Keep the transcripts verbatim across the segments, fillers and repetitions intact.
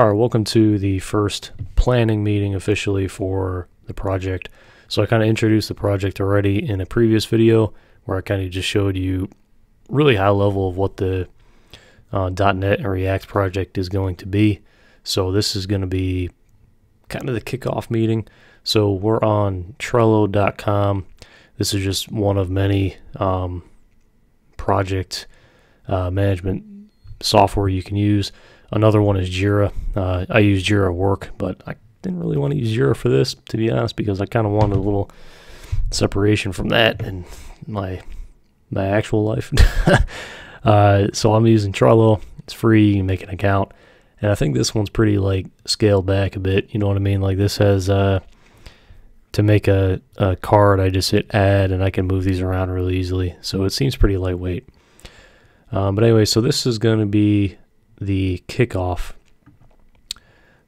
All right, welcome to the first planning meeting officially for the project. So I kind of introduced the project already in a previous video where I kind of just showed you really high level of what the uh, dot net and React project is going to be. So this is going to be kind of the kickoff meeting. So we're on Trello dot com. This is just one of many um, project uh, management software you can use. Another one is Jira. Uh, I use Jira at work, but I didn't really want to use Jira for this, to be honest, because I kind of wanted a little separation from that and my my actual life. uh, so I'm using Trello. It's free. You can make an account. And I think this one's pretty like scaled back a bit. You know what I mean? Like this has uh, to make a, a card, I just hit add, and I can move these around really easily. So it seems pretty lightweight. Um, but anyway, so this is going to be the kickoff.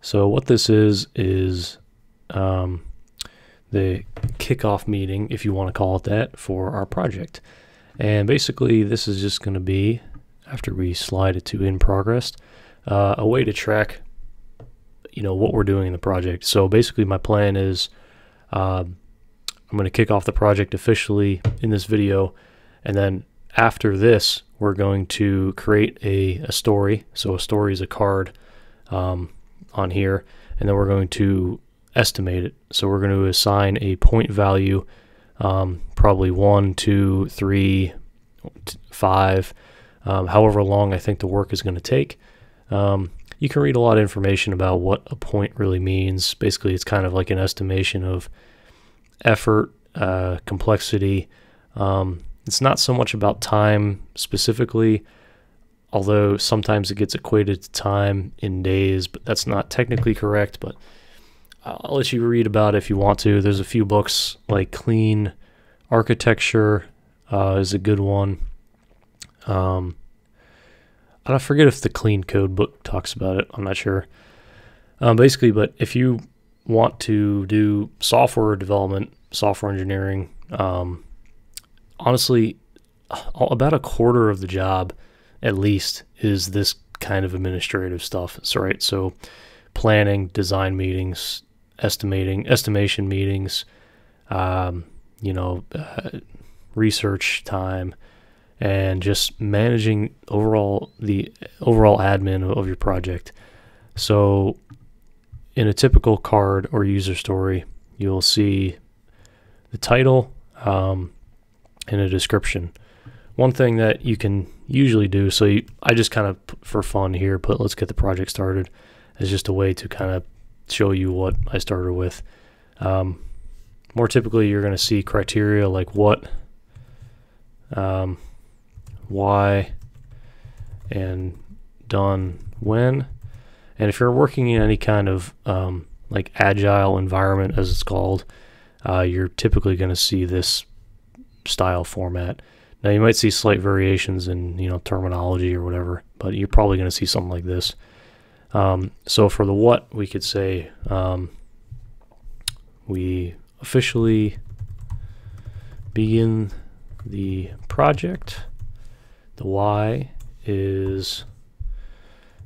So what this is is um, the kickoff meeting, if you want to call it that, for our project. And basically, this is just going to be, after we slide it to in progress, uh, a way to track, you know, what we're doing in the project. So basically, my plan is uh, I'm going to kick off the project officially in this video, and then after this, we're going to create a, a story. So a story is a card um, on here, and then we're going to estimate it. So we're going to assign a point value, um, probably one, two, three, five, um, however long I think the work is going to take. Um, you can read a lot of information about what a point really means. Basically, it's kind of like an estimation of effort, uh, complexity. Um, It's not so much about time specifically, although sometimes it gets equated to time in days, but that's not technically correct, but I'll let you read about it if you want to. There's a few books, like Clean Architecture uh, is a good one. Um, I forget if the Clean Code book talks about it. I'm not sure. Um, basically, but if you want to do software development, software engineering, um, honestly, about a quarter of the job, at least, is this kind of administrative stuff. So, right, so planning, design meetings, estimating, estimation meetings, um, you know, uh, research time, and just managing overall the overall admin of your project. So, in a typical card or user story, you'll see the title. Um, in a description. One thing that you can usually do, so you, I just kind of, for fun here, put let's get the project started as just a way to kind of show you what I started with. Um, more typically, you're going to see criteria like what, um, why, and done when. And if you're working in any kind of um, like agile environment, as it's called, uh, you're typically going to see this style format. Now you might see slight variations in, you know, terminology or whatever, but you're probably going to see something like this. Um, so for the what, we could say um, we officially begin the project. The why is,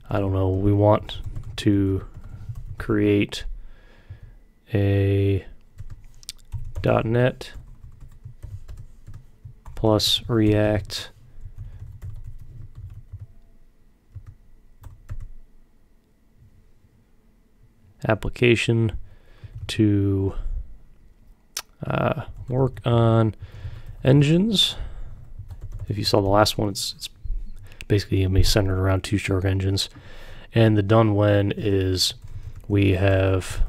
I don't know, we want to create a dot net plus React application to uh, work on engines. If you saw the last one, it's, it's basically going to be centered around two-stroke engines. And the done when is we have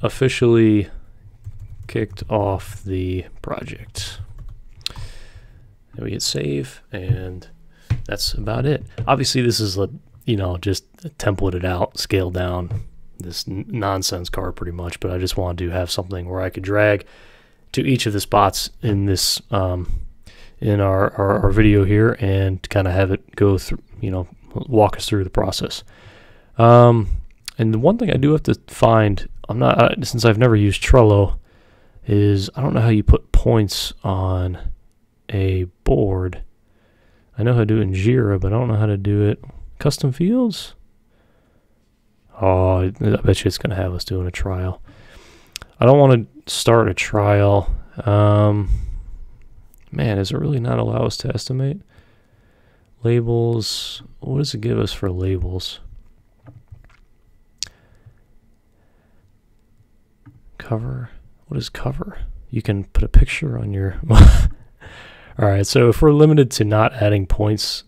officially kicked off the project. And we hit save, and that's about it. Obviously, this is a, you know, just templated out, scaled down, this nonsense card pretty much, but I just wanted to have something where I could drag to each of the spots in this um, in our, our, our video here and kind of have it go through, you know, walk us through the process. Um, and the one thing I do have to find, I'm not I, since I've never used Trello, is I don't know how you put points on a board. I know how to do it in Jira, but I don't know how to do it. Custom fields? Oh, I bet you it's going to have us doing a trial. I don't want to start a trial. Um, man, does it really not allow us to estimate? Labels, what does it give us for labels? Cover, what is cover? You can put a picture on your, all right, so if we're limited to not adding points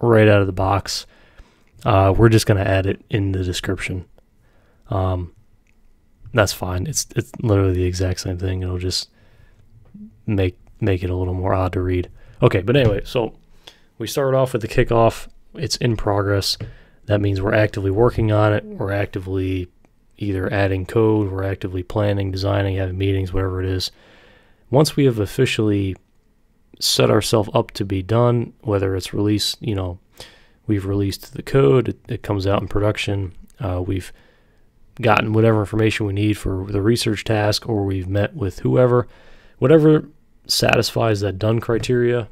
right out of the box, uh, we're just gonna add it in the description. Um, that's fine, it's, it's literally the exact same thing. It'll just make, make it a little more odd to read. Okay, but anyway, so we start off with the kickoff, it's in progress. That means we're actively working on it, we're actively either adding code, we're actively planning, designing, having meetings, whatever it is. Once we have officially set ourselves up to be done, whether it's released, you know, we've released the code, it, it comes out in production, uh, we've gotten whatever information we need for the research task, or we've met with whoever, whatever satisfies that done criteria,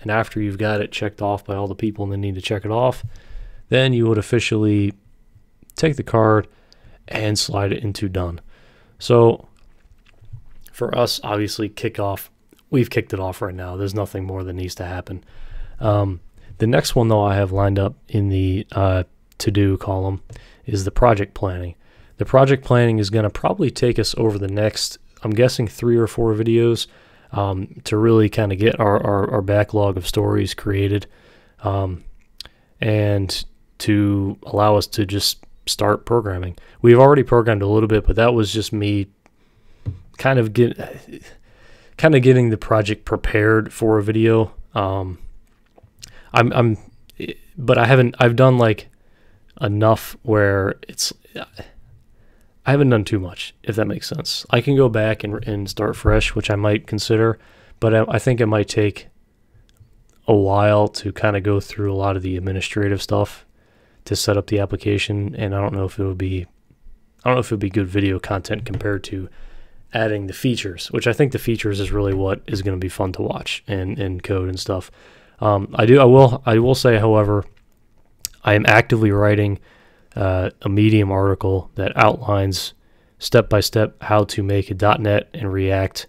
and after you've got it checked off by all the people and they need to check it off, then you would officially take the card and slide it into done. So for us, obviously kickoff, we've kicked it off right now. There's nothing more that needs to happen. Um, the next one though I have lined up in the uh, to-do column is the project planning. The project planning is gonna probably take us over the next, I'm guessing three or four videos um, to really kind of get our, our, our backlog of stories created um, and to allow us to just start programming. We've already programmed a little bit, but that was just me kind of get kind of getting the project prepared for a video. Um, I'm, I'm, but I haven't, I've done like enough where it's, I haven't done too much, if that makes sense. I can go back and, and start fresh, which I might consider, but I, I think it might take a while to kind of go through a lot of the administrative stuff to set up the application, and I don't know if it would be, I don't know if it would be good video content compared to adding the features, which I think the features is really what is going to be fun to watch and and code and stuff. Um, I do, I will, I will say, however, I am actively writing uh, a Medium article that outlines step by step how to make a dot net and React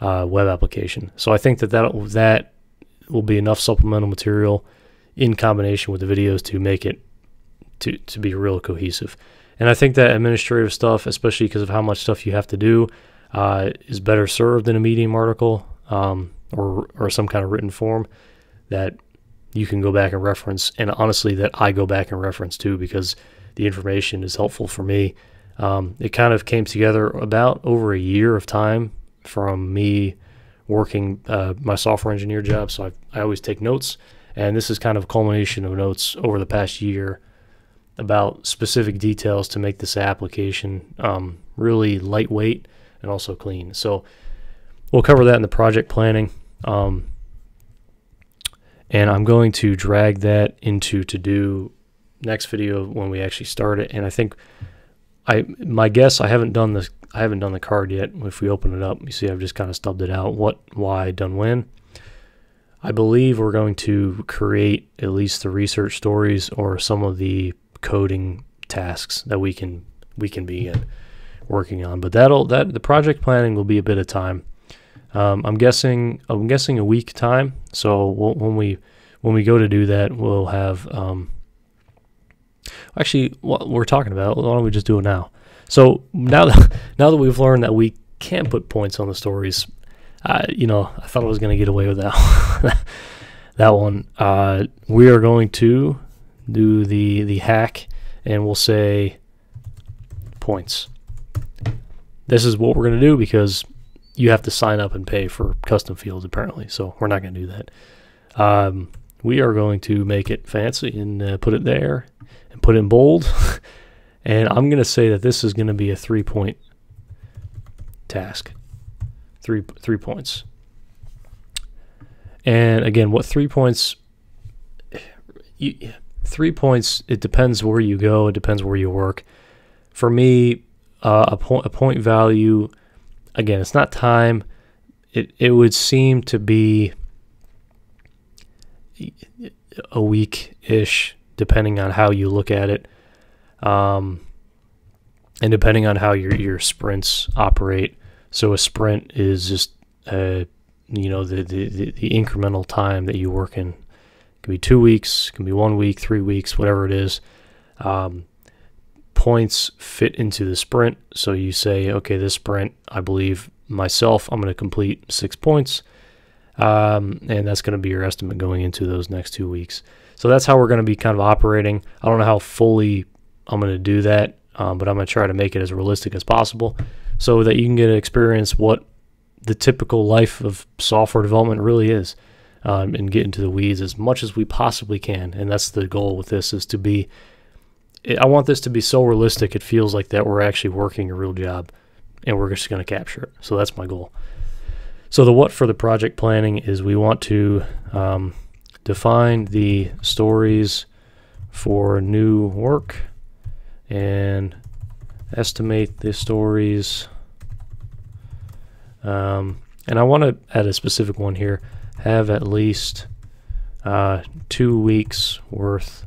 uh, web application. So I think that that that will be enough supplemental material in combination with the videos to make it. To, to be real cohesive. And I think that administrative stuff, especially because of how much stuff you have to do, uh, is better served in a Medium article um, or, or some kind of written form that you can go back and reference, and honestly that I go back and reference too, because the information is helpful for me. Um, it kind of came together about over a year of time from me working uh, my software engineer job, so I, I always take notes, and this is kind of a culmination of notes over the past year about specific details to make this application um, really lightweight and also clean. So we'll cover that in the project planning. Um, and I'm going to drag that into to do next video when we actually start it. And I think I, my guess, I haven't done this, I haven't done the card yet. If we open it up, you see, I've just kind of stubbed it out. What, why, done when. I believe we're going to create at least the research stories or some of the coding tasks that we can we can begin working on, but that'll that the project planning will be a bit of time. Um, I'm guessing I'm guessing a week time. So we'll, when we when we go to do that, we'll have um, actually what we're talking about. Why don't we just do it now? So now that, now that we've learned that we can put points on the stories, uh, you know, I thought I was going to get away with that that one. Uh, we are going to do the the hack, and we'll say points. This is what we're going to do because you have to sign up and pay for custom fields apparently, so we're not going to do that. Um, we are going to make it fancy and uh, put it there and put it in bold and I'm going to say that this is going to be a three point task, three three points. And again, what three points you Three points, it depends where you go, it depends where you work. For me, uh, a, po a point value, again, it's not time. It, it would seem to be a week-ish, depending on how you look at it. Um, and depending on how your, your sprints operate. So a sprint is just, uh, you know, the, the, the incremental time that you work in. It can be two weeks, it can be one week, three weeks, whatever it is. Um, points fit into the sprint. So you say, okay, this sprint, I believe myself, I'm going to complete six points. Um, and that's going to be your estimate going into those next two weeks. So that's how we're going to be kind of operating. I don't know how fully I'm going to do that, um, but I'm going to try to make it as realistic as possible so that you can get to experience what the typical life of software development really is, um, and get into the weeds as much as we possibly can. And that's the goal with this, is to be, I want this to be so realistic it feels like that we're actually working a real job and we're just going to capture it. So that's my goal. So the what for the project planning is we want to um, define the stories for new work and estimate the stories. Um, and I want to add a specific one here, have at least uh, two weeks worth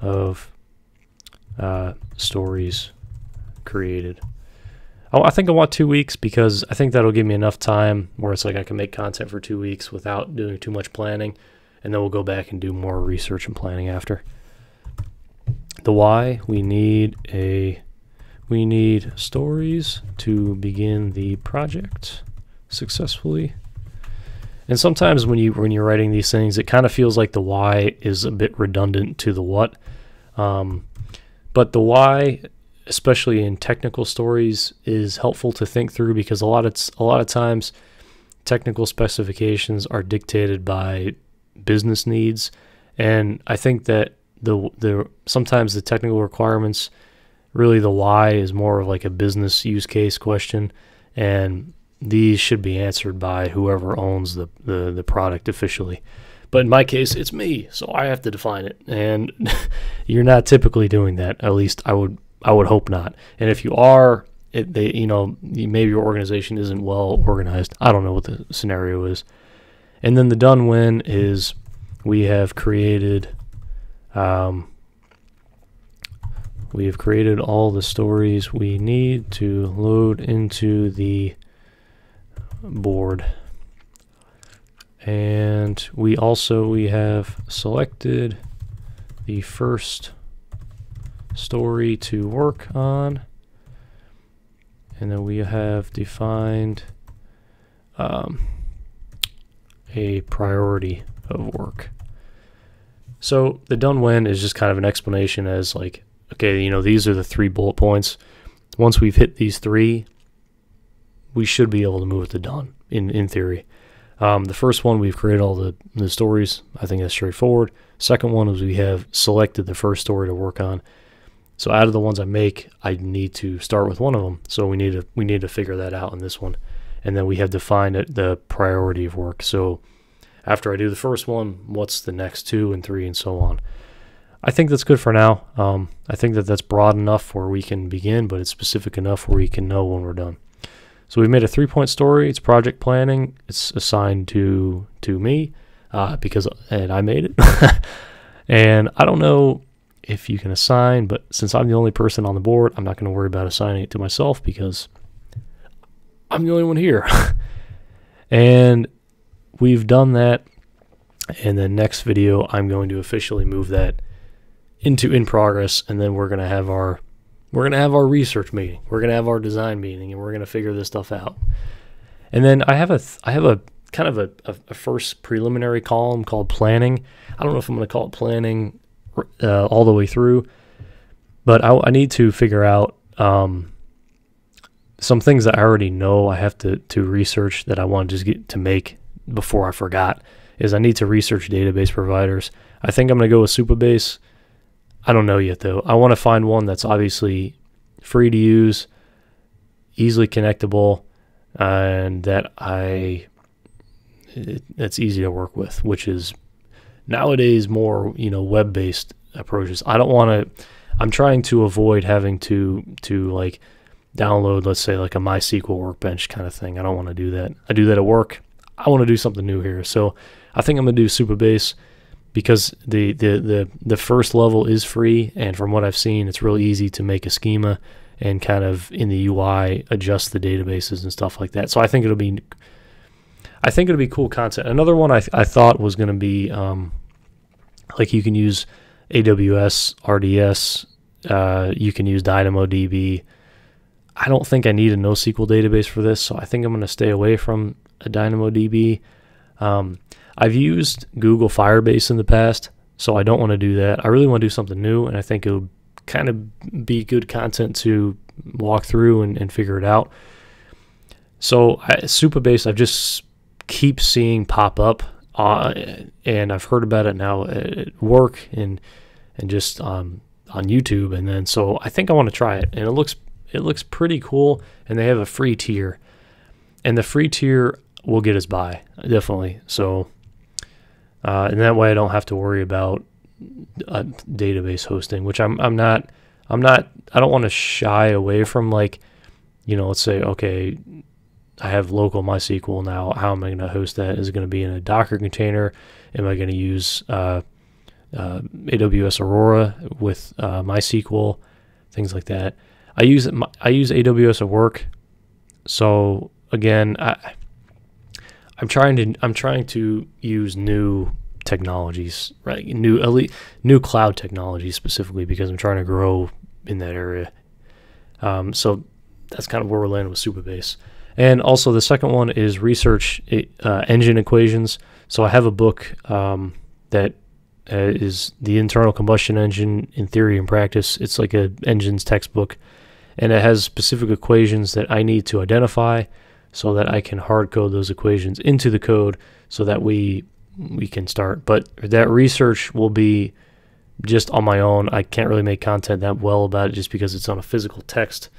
of uh, stories created. I think I want two weeks because I think that'll give me enough time where it's like I can make content for two weeks without doing too much planning, and then we'll go back and do more research and planning after. The why, we need a we need stories to begin the project successfully. And sometimes when you when you're writing these things, it kind of feels like the why is a bit redundant to the what, um, but the why, especially in technical stories, is helpful to think through, because a lot of a lot of times technical specifications are dictated by business needs, and I think that the the sometimes the technical requirements, really the why is more of like a business use case question, and these should be answered by whoever owns the the, the product officially. But in my case, it's me, so I have to define it, and you're not typically doing that. At least I would. I would hope not. And if you are, it, they, you know, maybe your organization isn't well organized. I don't know what the scenario is. And then the done when is we have created, um, we have created all the stories we need to load into the board. And we also, we have selected the first story to work on, and then we have defined um, a priority of work. So the done when is just kind of an explanation as like, okay, you know, these are the three bullet points. Once we've hit these three, we should be able to move it to done in, in theory. Um, the first one, we've created all the, the stories. I think that's straightforward. Second one is we have selected the first story to work on. So out of the ones I make, I need to start with one of them. So we need to we need to figure that out in this one, and then we have defined the priority of work. So after I do the first one, what's the next two and three and so on? I think that's good for now. Um, I think that that's broad enough where we can begin, but it's specific enough where we can know when we're done. So we've made a three-point story. It's project planning. It's assigned to to me uh, because and I made it, and I don't know if you can assign, but since I'm the only person on the board, I'm not going to worry about assigning it to myself because I'm the only one here. And we've done that. And then next video, I'm going to officially move that into in progress, and then we're going to have our we're going to have our research meeting. We're going to have our design meeting, and we're going to figure this stuff out. And then I have a th I have a kind of a, a, a first preliminary column called planning. I don't know if I'm going to call it planning Uh, all the way through, but I, I need to figure out um, some things that I already know I have to to research that I want to just get to make before I forgot. Is I need to research database providers. I think I'm going to go with Supabase. I don't know yet though. I want to find one that's obviously free to use, easily connectable, uh, and that I it, that's easy to work with, which is nowadays more, you know, web-based approaches. I don't want to, I'm trying to avoid having to, to like download, let's say like a MySQL Workbench kind of thing. I don't want to do that. I do that at work. I want to do something new here. So I think I'm going to do Supabase because the, the, the, the first level is free. And from what I've seen, it's real easy to make a schema and kind of in the U I adjust the databases and stuff like that. So I think it'll be, I think it'll be cool content. Another one I th I thought was going to be um, like you can use A W S, R D S, uh, you can use DynamoDB. I don't think I need a NoSQL database for this, so I think I'm going to stay away from a DynamoDB. Um, I've used Google Firebase in the past, so I don't want to do that. I really want to do something new, and I think it would kind of be good content to walk through and, and figure it out. So I, Supabase, I've just keep seeing pop up, uh, and I've heard about it now at work and and just um, on YouTube, and then so I think I want to try it, and it looks it looks pretty cool, and they have a free tier, and the free tier will get us by, definitely. So uh, and that way I don't have to worry about uh, database hosting, which I'm I'm not I'm not I don't want to shy away from, like, you know, let's say, okay, I have local MySQL now. How am I going to host that? Is it going to be in a Docker container? Am I going to use uh, uh, A W S Aurora with uh, MySQL? Things like that. I use I use A W S at work. So again, I, I'm trying to I'm trying to use new technologies, right? New at least new cloud technologies specifically, because I'm trying to grow in that area. Um, so that's kind of where we're landing with Supabase. And also the second one is research uh, engine equations. So I have a book um, that uh, is the internal combustion engine in theory and practice. It's like a engines textbook, and it has specific equations that I need to identify so that I can hard code those equations into the code so that we we can start. But that research will be just on my own. I can't really make content that well about it just because it's on a physical text.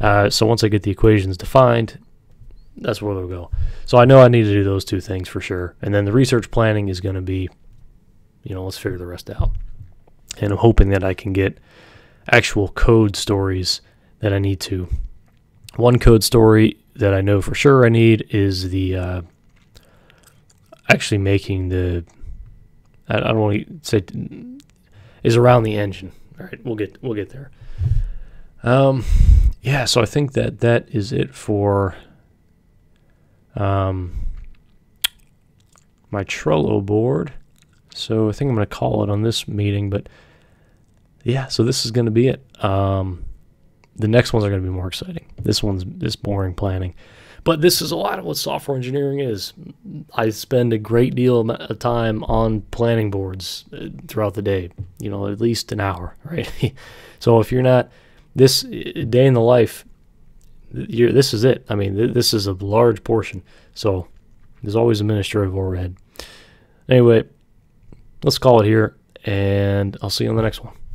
Uh, so once I get the equations defined, that's where they'll go. So I know I need to do those two things for sure. And then the research planning is going to be, you know, let's figure the rest out. And I'm hoping that I can get actual code stories that I need to. One code story that I know for sure I need is the uh, actually making the, I don't want to say, is around the engine. All right, we'll get, we'll get there. Um, yeah, so I think that that is it for Um, my Trello board. So I think I'm going to call it on this meeting, but yeah, so this is going to be it. Um, the next ones are going to be more exciting. This one's this boring planning, but this is a lot of what software engineering is. I spend a great deal of time on planning boards throughout the day, you know, at least an hour, right? So if you're not, this day in the life, You're, this is it. I mean, th this is a large portion. So there's always administrative overhead. Anyway, let's call it here, and I'll see you on the next one.